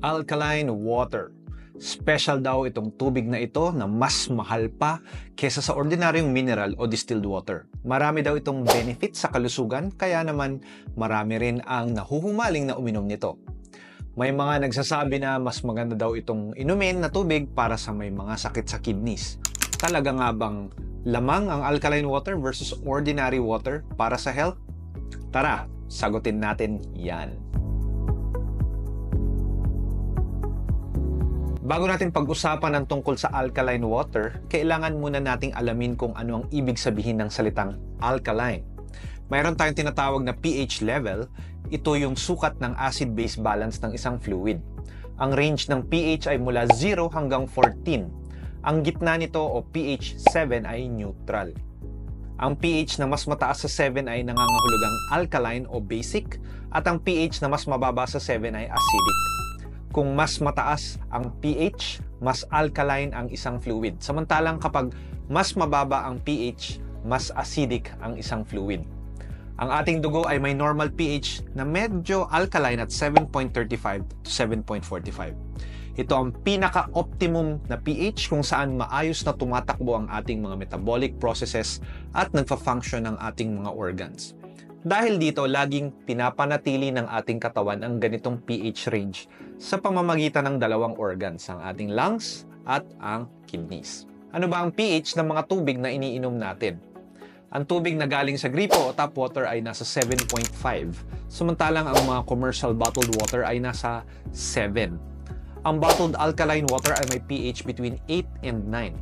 Alkaline water. Special daw itong tubig na ito na mas mahal pa kesa sa ordinaryong mineral o distilled water. Marami daw itong benefit sa kalusugan kaya naman marami rin ang nahuhumaling na uminom nito. May mga nagsasabi na mas maganda daw itong inumin na tubig para sa may mga sakit sa kidneys. Talaga nga bang lamang ang alkaline water versus ordinary water para sa health? Tara, sagutin natin yan. Bago natin pag-usapan ang tungkol sa alkaline water, kailangan muna nating alamin kung ano ang ibig sabihin ng salitang alkaline. Mayroon tayong tinatawag na pH level. Ito yung sukat ng acid-base balance ng isang fluid. Ang range ng pH ay mula 0 hanggang 14. Ang gitna nito o pH 7 ay neutral. Ang pH na mas mataas sa 7 ay nangangahulugang alkaline o basic at ang pH na mas mababa sa 7 ay acidic. Kung mas mataas ang pH, mas alkaline ang isang fluid. Samantalang kapag mas mababa ang pH, mas acidic ang isang fluid. Ang ating dugo ay may normal pH na medyo alkaline at 7.35 to 7.45. Ito ang pinaka-optimum na pH kung saan maayos na tumatakbo ang ating mga metabolic processes at nagfa-function ang ating mga organs. Dahil dito, laging pinapanatili ng ating katawan ang ganitong pH range sa pamamagitan ng dalawang organs, ang ating lungs at ang kidneys. Ano ba ang pH ng mga tubig na iniinom natin? Ang tubig na galing sa gripo o tap water ay nasa 7.5, samantalang ang mga commercial bottled water ay nasa 7. Ang bottled alkaline water ay may pH between 8 and 9.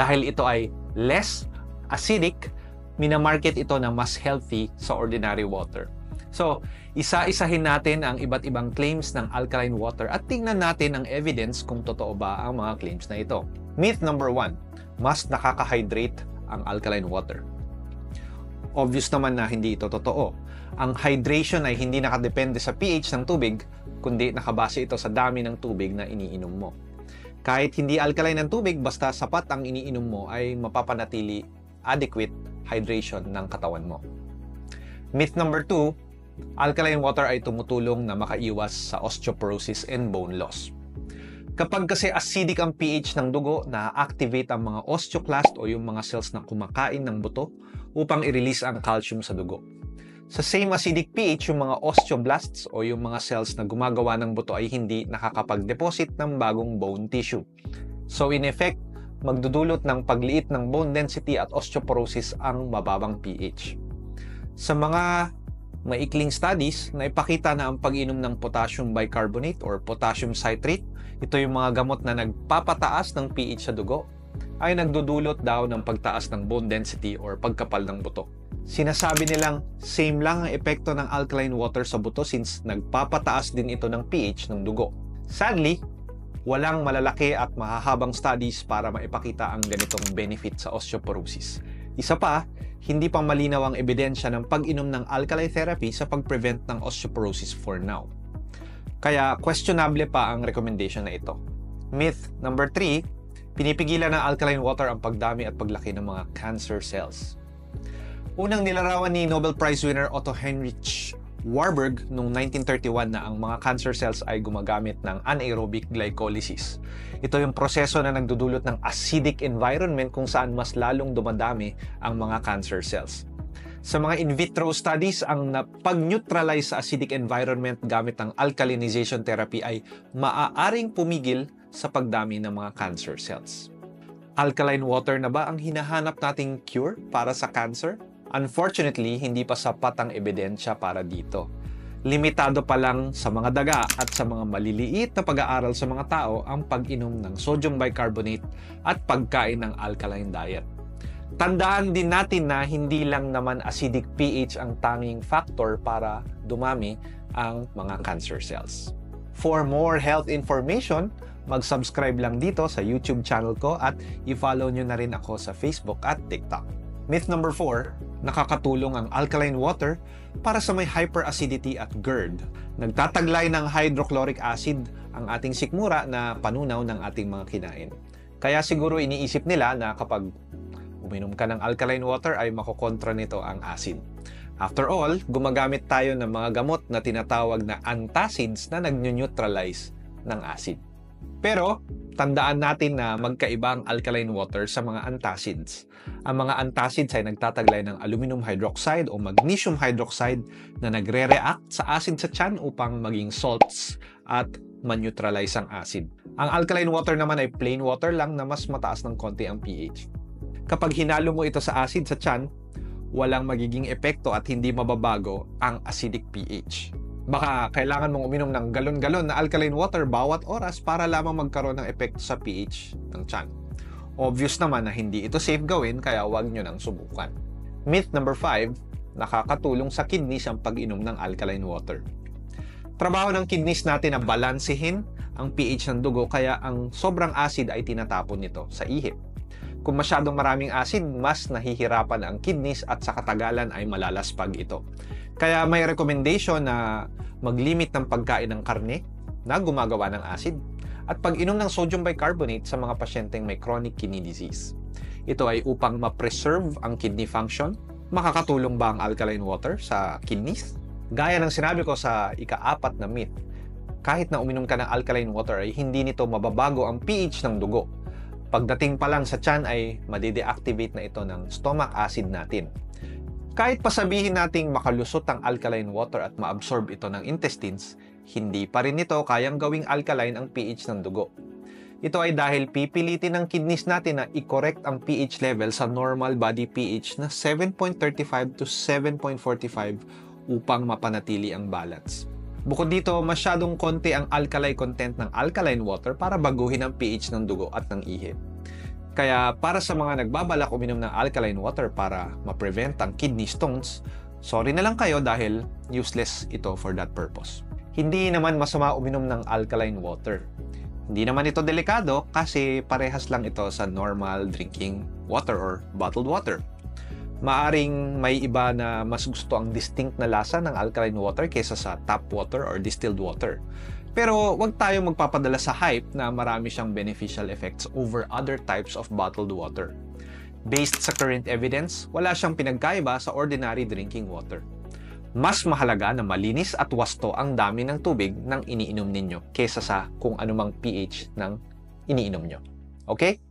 Dahil ito ay less acidic, minamarket ito na mas healthy sa ordinary water. So, isa-isahin natin ang iba't ibang claims ng alkaline water at tingnan natin ang evidence kung totoo ba ang mga claims na ito. Myth number 1, mas nakaka-hydrate ang alkaline water. Obvious naman na hindi ito totoo. Ang hydration ay hindi nakadepende sa pH ng tubig, kundi nakabase ito sa dami ng tubig na iniinom mo. Kahit hindi alkaline ang tubig, basta sapat ang iniinom mo ay mapapanatili adequate hydration ng katawan mo. Myth number 2, alkaline water ay tumutulong na makaiwas sa osteoporosis and bone loss. Kapag kasi acidic ang pH ng dugo, na-activate ang mga osteoclast o yung mga cells na kumakain ng buto upang i-release ang calcium sa dugo. Sa same acidic pH, yung mga osteoblasts o yung mga cells na gumagawa ng buto ay hindi nakakapag-deposit ng bagong bone tissue. So in effect, magdudulot ng pagliit ng bone density at osteoporosis ang mababang pH. Sa mga maikling studies, naipakita na ang pag-inom ng potassium bicarbonate or potassium citrate, ito yung mga gamot na nagpapataas ng pH sa dugo, ay nagdudulot daw ng pagtaas ng bone density or pagkapal ng buto. Sinasabi nilang same lang ang epekto ng alkaline water sa buto since nagpapataas din ito ng pH ng dugo. Sadly, walang malalaki at mahahabang studies para maipakita ang ganitong benefit sa osteoporosis. Isa pa, hindi pa malinaw ang ebidensya ng pag-inom ng alkaline therapy sa pag-prevent ng osteoporosis for now. Kaya questionable pa ang recommendation na ito. Myth number 3, pinipigilan ng alkaline water ang pagdami at paglaki ng mga cancer cells. Unang nilarawan ni Nobel Prize winner Otto Heinrich Warburg noong 1931 na ang mga cancer cells ay gumagamit ng anaerobic glycolysis. Ito yung proseso na nagdudulot ng acidic environment kung saan mas lalong dumadami ang mga cancer cells. Sa mga in vitro studies, ang napag-neutralize sa acidic environment gamit ang alkalinization therapy ay maaaring pumigil sa pagdami ng mga cancer cells. Alkaline water na ba ang hinahanap nating cure para sa cancer? Unfortunately, hindi pa sapat ang ebidensya para dito. Limitado pa lang sa mga daga at sa mga maliliit na pag-aaral sa mga tao ang pag-inom ng sodium bicarbonate at pagkain ng alkaline diet. Tandaan din natin na hindi lang naman acidic pH ang tanging factor para dumami ang mga cancer cells. For more health information, mag-subscribe lang dito sa YouTube channel ko at i-follow nyo na rin ako sa Facebook at TikTok. Myth number 4, nakakatulong ang alkaline water para sa may hyperacidity at GERD. Nagtataglay ng hydrochloric acid ang ating sikmura na panunaw ng ating mga kinain. Kaya siguro iniisip nila na kapag uminom ka ng alkaline water ay makokontra nito ang acid. After all, gumagamit tayo ng mga gamot na tinatawag na antacids na nag-neutralize ng acid. Pero, tandaan natin na magkaiba ang alkaline water sa mga antacids. Ang mga antacids ay nagtataglay ng aluminum hydroxide o magnesium hydroxide na nagre-react sa acid sa tiyan upang maging salts at ma-neutralize ang acid. Ang alkaline water naman ay plain water lang na mas mataas ng konti ang pH. Kapag hinalo mo ito sa acid sa tiyan, walang magiging epekto at hindi mababago ang acidic pH. Baka kailangan mong uminom ng galon-galon na alkaline water bawat oras para lamang magkaroon ng epekto sa pH ng tiyan. Obvious naman na hindi ito safe gawin kaya huwag nyo nang subukan. Myth number 5, nakakatulong sa kidneys ang pag-inom ng alkaline water. Trabaho ng kidneys natin na balansehin ang pH ng dugo kaya ang sobrang acid ay tinatapon nito sa ihip. Kung masyadong maraming acid, mas nahihirapan ang kidneys at sa katagalan ay malalaspag ito. Kaya may recommendation na maglimit ng pagkain ng karne na gumagawa ng acid at pag-inom ng sodium bicarbonate sa mga pasyenteng may chronic kidney disease. Ito ay upang ma-preserve ang kidney function. Makakatulong ba ang alkaline water sa kidneys? Gaya ng sinabi ko sa ika-4 na myth, kahit na uminom ka ng alkaline water ay hindi nito mababago ang pH ng dugo. Pagdating pa lang sa tiyan ay madideactivate na ito ng stomach acid natin. Kahit pasabihin nating makalusot ang alkaline water at maabsorb ito ng intestines, hindi pa rin ito kayang gawing alkaline ang pH ng dugo. Ito ay dahil pipilitin ng kidneys natin na i-correct ang pH level sa normal body pH na 7.35 to 7.45 upang mapanatili ang balance. Bukod dito, masyadong konti ang alkali content ng alkaline water para baguhin ang pH ng dugo at ng ihip. Kaya para sa mga nagbabalak uminom ng alkaline water para ma-prevent ang kidney stones, sorry na lang kayo dahil useless ito for that purpose. Hindi naman masama uminom ng alkaline water. Hindi naman ito delikado kasi parehas lang ito sa normal drinking water or bottled water. Maaring may iba na mas gusto ang distinct na lasa ng alkaline water kaysa sa tap water or distilled water. Pero huwag tayong magpapadala sa hype na marami siyang beneficial effects over other types of bottled water. Based sa current evidence, wala siyang pinagkaiba sa ordinary drinking water. Mas mahalaga na malinis at wasto ang dami ng tubig ng iniinom ninyo kaysa sa kung anumang pH ng iniinom nyo. Okay?